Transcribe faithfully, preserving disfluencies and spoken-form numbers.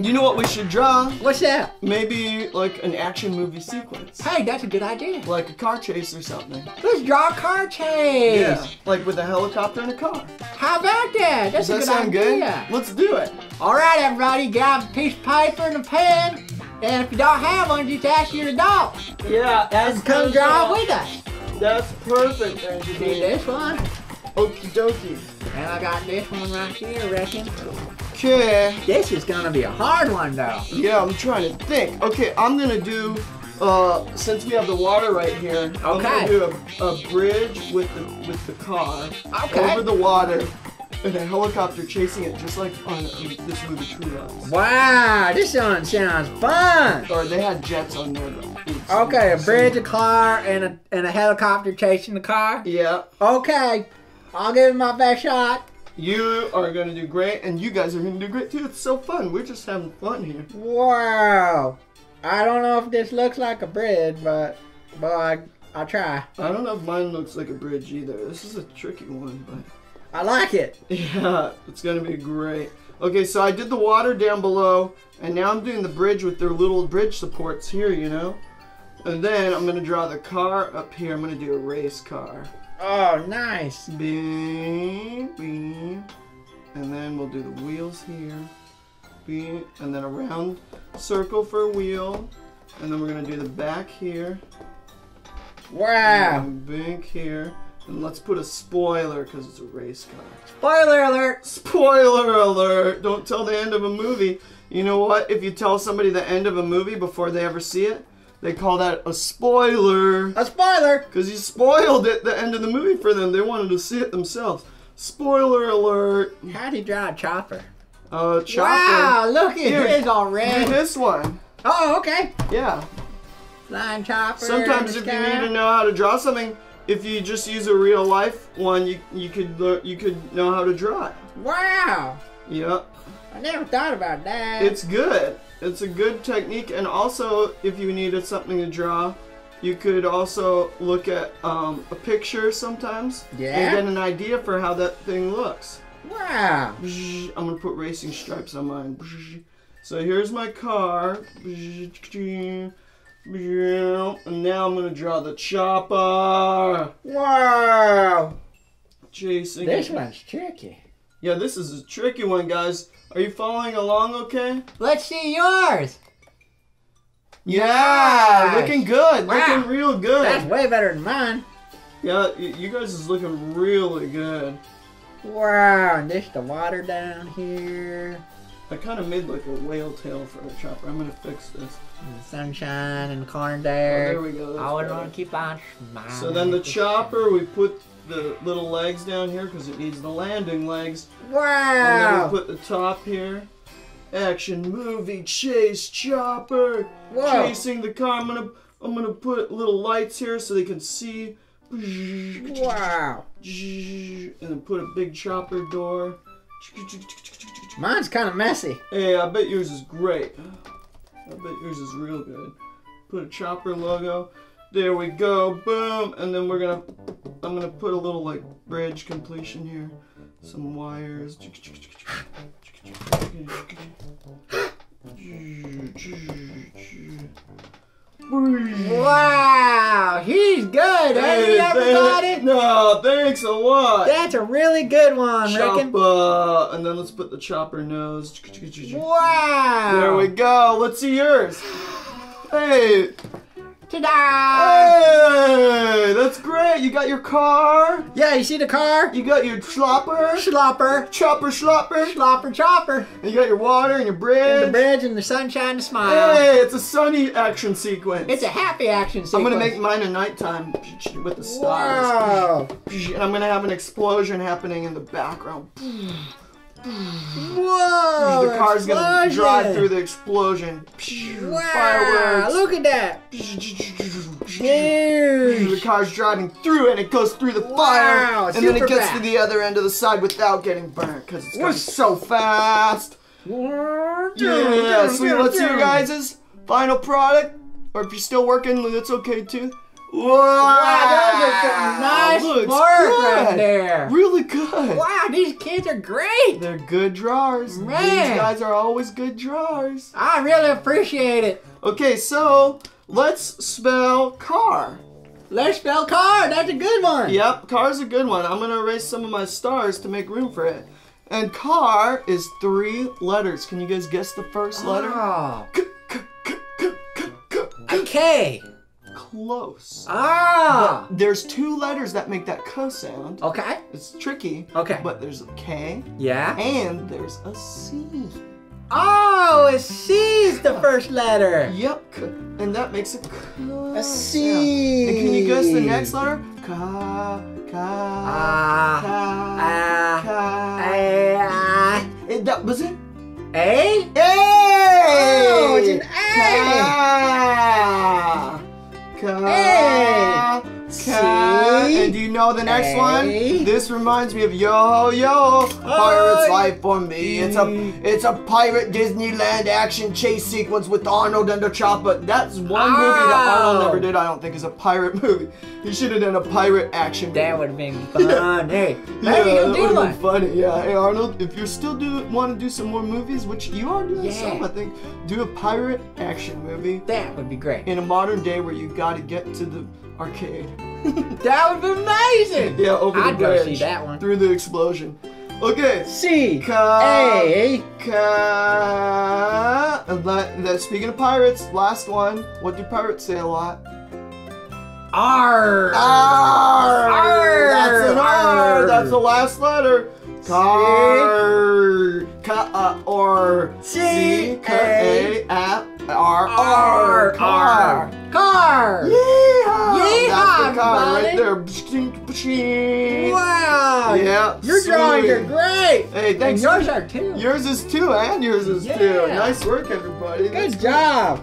You know what we should draw? What's that? Maybe like an action movie sequence. Hey, that's a good idea. Like a car chase or something. Let's draw a car chase. Yeah, like with a helicopter and a car. How about that? That's Does a that good idea. Good? Let's do it. All right, everybody, grab a piece of paper and a pen. And if you don't have one, just ask your adult. Yeah, that's and come perfect. Draw with us. That's perfect, Angie. See this one? Okie dokie. And I got this one right here, I reckon. Okay. This is gonna be a hard one though. Yeah, I'm trying to think. Okay, I'm gonna do, uh, since we have the water right here, I'm okay. gonna do a, a bridge with the, with the car okay. over the water and a helicopter chasing it just like on um, this movie True Lies. Wow, this one sounds fun. Or they had jets on there though. Oops, okay, a bridge, a car, and a, and a helicopter chasing the car? Yeah. Okay, I'll give it my best shot. You are going to do great, and you guys are going to do great too. It's so fun. We're just having fun here. Wow. I don't know if this looks like a bridge, but, but I, I'll try. I don't know if mine looks like a bridge either. This is a tricky one, but... I like it. Yeah, it's going to be great. Okay, so I did the water down below, and now I'm doing the bridge with their little bridge supports here, you know? And then I'm going to draw the car up here. I'm going to do a race car. Oh, nice. Beep, beep. And then we'll do the wheels here. Beep. And then a round circle for a wheel. And then we're going to do the back here. Wow. And back here. And let's put a spoiler because it's a race car. Spoiler alert. Spoiler alert. Don't tell the end of a movie. You know what? If you tell somebody the end of a movie before they ever see it, they call that a spoiler. A spoiler! Because you spoiled it the end of the movie for them. They wanted to see it themselves. Spoiler alert. How do you draw a chopper? Uh, chopper. Wow, look at his already. Do this one. Oh, okay. Yeah. Flying chopper. Sometimes if sky. you need to know how to draw something, if you just use a real life one, you, you, could, you could know how to draw it. Wow. Yep. I never thought about that. It's good. It's a good technique, and also if you needed something to draw, you could also look at um, a picture sometimes yeah. and get an idea for how that thing looks. Wow. I'm gonna put racing stripes on mine. So here's my car. And now I'm gonna draw the chopper. Wow. Chasing. This one's tricky. Yeah, this is a tricky one, guys. Are you following along okay? Let's see yours. Yeah, nice. Looking good. Wow. Looking real good. That's way better than mine. Yeah, you guys is looking really good. Wow, and this the water down here. I kind of made like a whale tail for the chopper. I'm going to fix this. And the sunshine and the corn there. Oh, there we go. That's I would want to keep on smiling. So then the chopper, we put the little legs down here because it needs the landing legs. Wow! And then we put the top here. Action movie chase chopper. Whoa. Chasing the car. I'm gonna I'm gonna put little lights here so they can see. Wow! And then put a big chopper door. Mine's kind of messy. Hey, I bet yours is great. I bet yours is real good. Put a chopper logo. There we go. Boom. And then we're gonna. I'm gonna put a little like bridge completion here. Some wires. Wow, he's good, hey, ain't he, everybody? No, thanks a lot. That's a really good one, Reckon. Chopper, and then let's put the chopper nose. Wow. There we go. Let's see yours. Hey. Ta-da! Hey, that's great. You got your car. Yeah, you see the car? You got your schlopper. Schlopper. Chopper, schlopper. Schlopper, chopper. And you got your water and your bridge. And the bridge and the sunshine to smile. Hey, it's a sunny action sequence. It's a happy action sequence. I'm going to make mine a nighttime with the stars. Wow. And I'm going to have an explosion happening in the background. Whoa! The car's explosion. Gonna drive through the explosion. Wow! Fireworks. Look at that! The car's driving through and it goes through the wow, fire, and then it gets fast. to the other end of the side without getting burnt because it's going so fast. Yeah, so let's see your guys' final product, or if you're still working, that's okay too. Wow, that was some nice Looks work good. right there. Really good. Wow, these kids are great. They're good drawers. Man. These guys are always good drawers. I really appreciate it. Okay, so let's spell car. Let's spell car. That's a good one. Yep, car's a good one. I'm going to erase some of my stars to make room for it. And car is three letters. Can you guys guess the first letter? Ah. K, k, k, k, k, k, k. K. Close. Ah! But there's two letters that make that k sound. Okay. It's tricky. Okay. But there's a K. Yeah. And there's a C. Oh, a C is the first letter. Yep. And that makes a k. A C. And can you guess the next letter? K, k, ah, k, k. That was it. A. A. Oh, it's an A. Ka, ka. And do you know the next a. one? This reminds me of yo yo. Pirate's Life for Me. It's a it's a pirate Disneyland action chase sequence with Arnold and the chopper. That's one oh. movie that Arnold never did. I don't think is a pirate movie. He should have done a pirate action movie. That would have been funny. yeah. Hey, yeah, you that would have been funny. Yeah. Hey Arnold, if you still do want to do some more movies, which you are doing yeah. some, I think, do a pirate action movie. That would be great. In a modern day where you got to get to the arcade. That would be amazing! Yeah, over the I'd bridge. I'd go see that one. Through the explosion. Okay. C. Ka, A. Ka. And that, that, speaking of pirates, last one. What do pirates say a lot? R. R. R. That's an R. R. That's the last letter. Car. Ka. Or. C. Ka. A. A. R. R. Car. Car. Yeehaw. Yeehaw. That's the car right there. Wow. Yeah. Your sweet. drawings are great. Hey, thanks. And yours are too. Yours is two, and yours is yeah. two. Nice work, everybody. Good That's job. Cool.